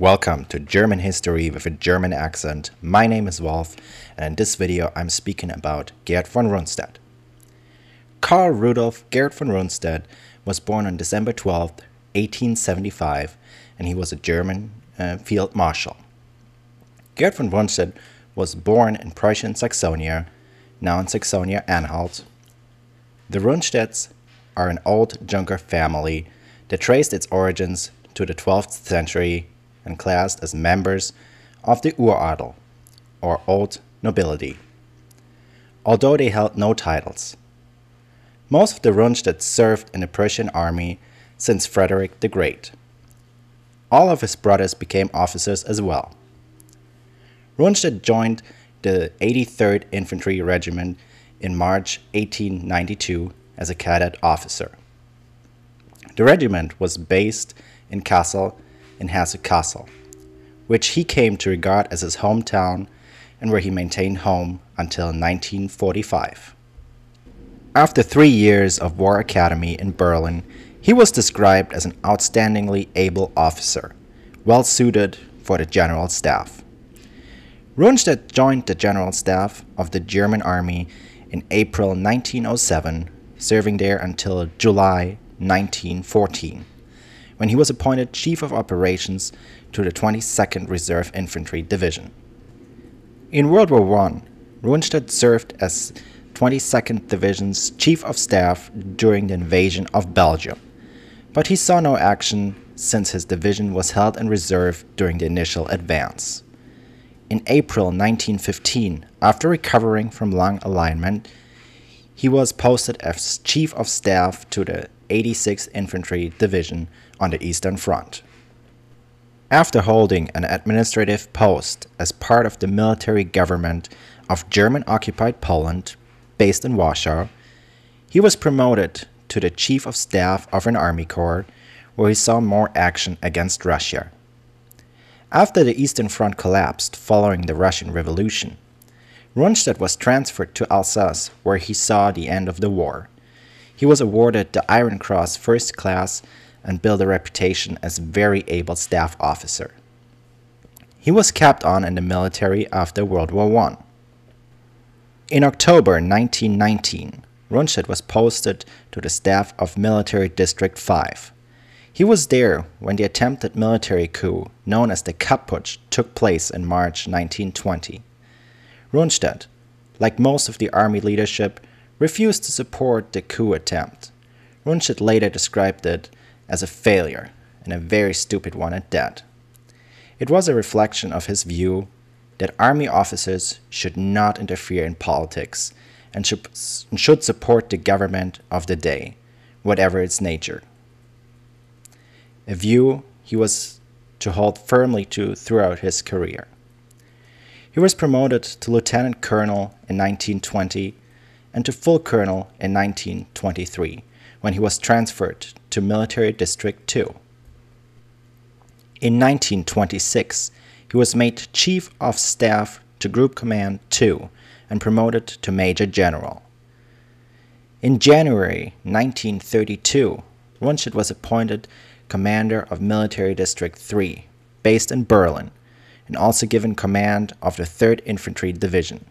Welcome to German History with a German accent. My name is Wolf, and in this video I'm speaking about Gerd von Rundstedt. Karl Rudolf Gerd von Rundstedt was born on December 12, 1875, and he was a German field marshal. Gerd von Rundstedt was born in Prussian Saxonia, now in Saxonia-Anhalt. The Rundstedts are an old Junker family that traced its origins to the 12th century and classed as members of the Uradl, or old nobility, although they held no titles. Most of the Rundstedts served in the Prussian army since Frederick the Great. All of his brothers became officers as well. Rundstedt joined the 83rd Infantry Regiment in March 1892 as a cadet officer. The regiment was based in Kassel, in Hassek Castle, which he came to regard as his hometown and where he maintained home until 1945. After 3 years of War Academy in Berlin, he was described as an outstandingly able officer, well suited for the General Staff. Rundstedt joined the General Staff of the German Army in April 1907, serving there until July 1914, when he was appointed Chief of Operations to the 22nd Reserve Infantry Division. In World War I, Rundstedt served as 22nd Division's Chief of Staff during the invasion of Belgium, but he saw no action since his division was held in reserve during the initial advance. In April 1915, after recovering from lung alignment, he was posted as Chief of Staff to the 86th Infantry Division on the Eastern Front. After holding an administrative post as part of the military government of German-occupied Poland, based in Warsaw, he was promoted to the Chief of Staff of an Army Corps, where he saw more action against Russia. After the Eastern Front collapsed following the Russian Revolution, Rundstedt was transferred to Alsace, where he saw the end of the war. He was awarded the Iron Cross First Class and built a reputation as a very able staff officer. He was kept on in the military after World War I. In October 1919, Rundstedt was posted to the staff of Military District 5. He was there when the attempted military coup known as the Kapp Putsch took place in March 1920. Rundstedt, like most of the army leadership, refused to support the coup attempt. Rundstedt later described it as a failure, and a very stupid one at that. It was a reflection of his view that army officers should not interfere in politics and should support the government of the day, whatever its nature. A view he was to hold firmly to throughout his career. He was promoted to lieutenant colonel in 1920 and to full colonel in 1923, when he was transferred to Military District 2. In 1926, he was made Chief of Staff to Group Command 2 and promoted to Major General. In January 1932, Rundstedt was appointed Commander of Military District 3, based in Berlin, and also given command of the 3rd Infantry Division,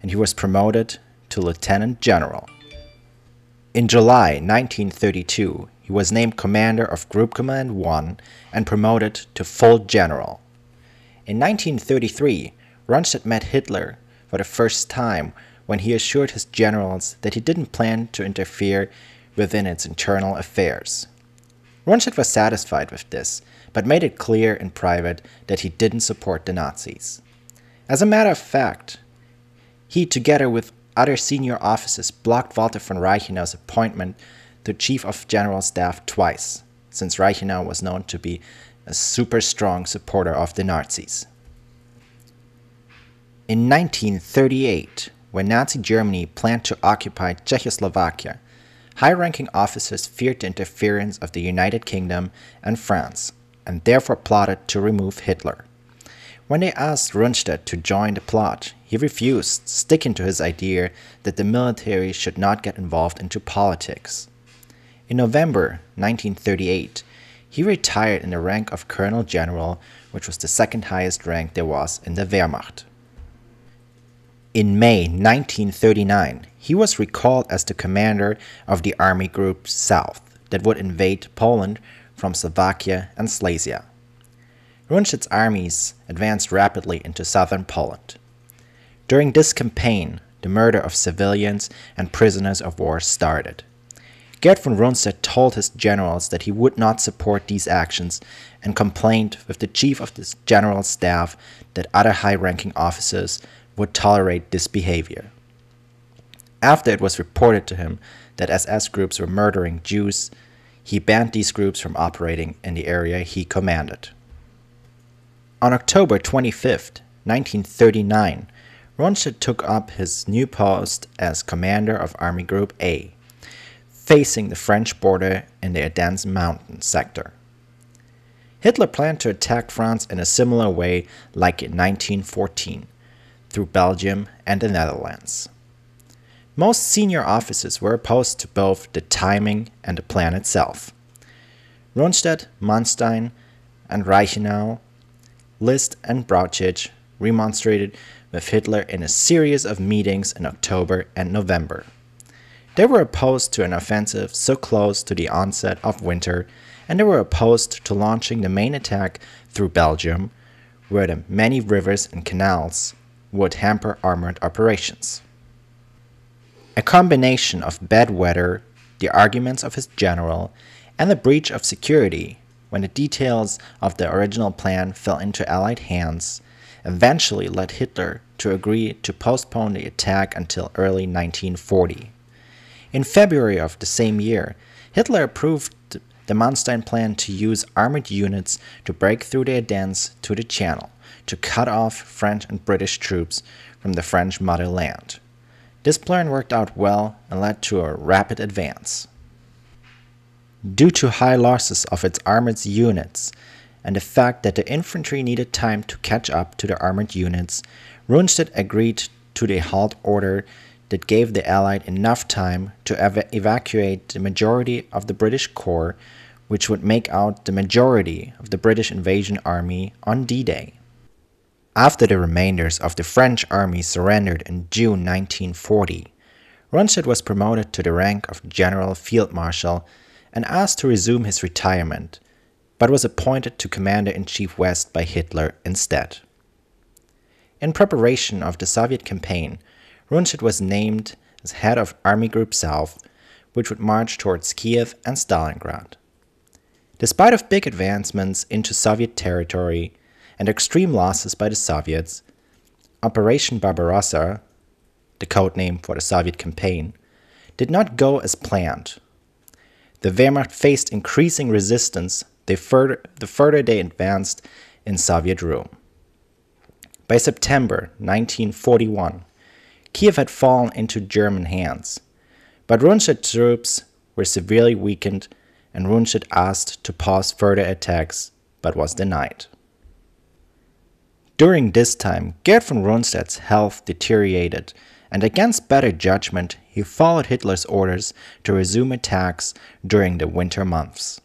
and he was promoted to Lieutenant General. In July 1932, he was named commander of Group Command 1 and promoted to full general. In 1933, Rundstedt met Hitler for the first time when he assured his generals that he didn't plan to interfere within its internal affairs. Rundstedt was satisfied with this, but made it clear in private that he didn't support the Nazis. As a matter of fact, he, together with other senior officers, blocked Walter von Reichenau's appointment to Chief of General Staff twice, since Reichenau was known to be a super strong supporter of the Nazis. In 1938, when Nazi Germany planned to occupy Czechoslovakia, high-ranking officers feared the interference of the United Kingdom and France, and therefore plotted to remove Hitler. When they asked Rundstedt to join the plot, he refused, sticking to his idea that the military should not get involved into politics. In November 1938, He retired in the rank of Colonel General, which was the second highest rank there was in the Wehrmacht. In May 1939, he was recalled as the commander of the Army Group South that would invade Poland from Slovakia and Silesia. Rundstedt's armies advanced rapidly into southern Poland. During this campaign, the murder of civilians and prisoners of war started. Gerd von Rundstedt told his generals that he would not support these actions and complained with the chief of the general staff that other high-ranking officers would tolerate this behavior. After it was reported to him that SS groups were murdering Jews, he banned these groups from operating in the area he commanded. On October 25, 1939, Rundstedt took up his new post as commander of Army Group A, facing the French border in the Ardennes mountain sector. Hitler planned to attack France in a similar way like in 1914, through Belgium and the Netherlands. Most senior officers were opposed to both the timing and the plan itself. Rundstedt, Manstein, and Reichenau, List and Brauchitsch remonstrated with Hitler in a series of meetings in October and November. They were opposed to an offensive so close to the onset of winter, and they were opposed to launching the main attack through Belgium, where the many rivers and canals would hamper armored operations. A combination of bad weather, the arguments of his general, and the breach of security, when the details of the original plan fell into Allied hands, eventually led Hitler to agree to postpone the attack until early 1940. In February of the same year, Hitler approved the Manstein plan to use armored units to break through the Ardennes to the Channel, to cut off French and British troops from the French motherland. This plan worked out well and led to a rapid advance. Due to high losses of its armored units and the fact that the infantry needed time to catch up to the armored units, Rundstedt agreed to the halt order that gave the Allied enough time to evacuate the majority of the British Corps, which would make out the majority of the British invasion army on D-Day. After the remainders of the French army surrendered in June 1940, Rundstedt was promoted to the rank of General Field Marshal and asked to resume his retirement, but was appointed to Commander-in-Chief West by Hitler instead. In preparation of the Soviet campaign, Rundstedt was named as head of Army Group South, which would march towards Kiev and Stalingrad. Despite of big advancements into Soviet territory and extreme losses by the Soviets, Operation Barbarossa, the codename for the Soviet campaign, did not go as planned. The Wehrmacht faced increasing resistance the further they advanced in Soviet Rome. By September 1941, Kiev had fallen into German hands, but Rundstedt's troops were severely weakened and Rundstedt asked to pause further attacks, but was denied. During this time, Gerd von Rundstedt's health deteriorated, and against better judgment, he followed Hitler's orders to resume attacks during the winter months.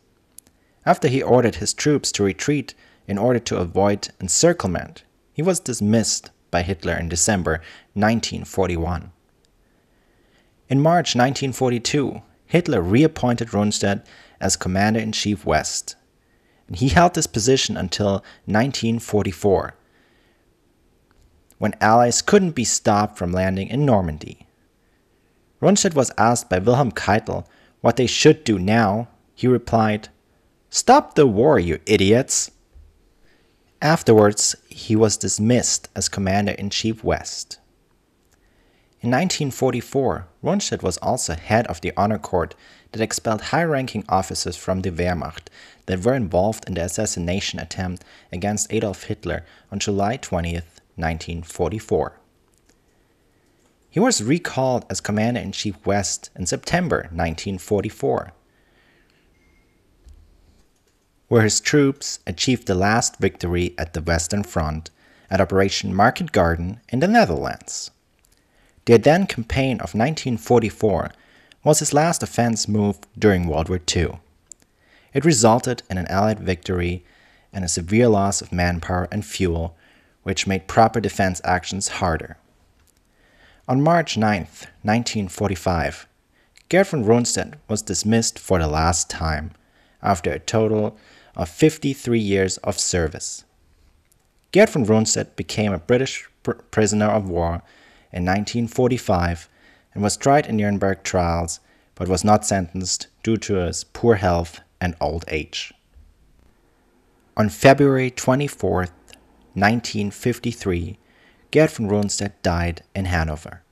After he ordered his troops to retreat in order to avoid encirclement, he was dismissed by Hitler in December 1941. In March 1942, Hitler reappointed Rundstedt as Commander-in-Chief West, and he held this position until 1944, when Allies couldn't be stopped from landing in Normandy. Rundstedt was asked by Wilhelm Keitel what they should do now. He replied, "Stop the war, you idiots!" Afterwards, he was dismissed as Commander-in-Chief West. In 1944, Rundstedt was also head of the honor court that expelled high-ranking officers from the Wehrmacht that were involved in the assassination attempt against Adolf Hitler on July 20, 1944. He was recalled as Commander-in-Chief West in September 1944, where his troops achieved the last victory at the Western Front at Operation Market Garden in the Netherlands. The Ardennes campaign of 1944 was his last offensive move during World War II. It resulted in an Allied victory and a severe loss of manpower and fuel, which made proper defense actions harder. On March 9, 1945, Gerd von Rundstedt was dismissed for the last time, after a total of 53 years of service. Gerd von Rundstedt became a British prisoner of war in 1945 and was tried in Nuremberg trials, but was not sentenced due to his poor health and old age. On February 24, 1953, Gerd von Rundstedt died in Hanover.